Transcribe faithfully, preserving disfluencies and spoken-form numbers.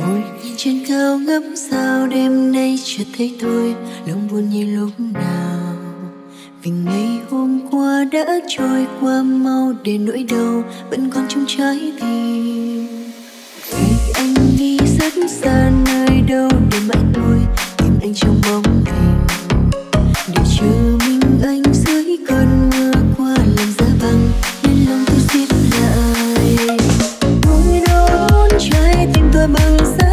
Ngồi nhìn trên cao ngắm sao, đêm nay chợt thấy tôi lòng buồn như lúc nào. Vì ngày hôm qua đã trôi qua mau, để nỗi đau vẫn còn trong trái tim. Vì anh đi rất xa nơi đâu, để mãi tôi tìm anh trong bóng hình, để chờ mình anh dưới cơn mưa qua làm giá băng nên lòng tôi xiết lại. Nỗi đau trái tim tôi bằng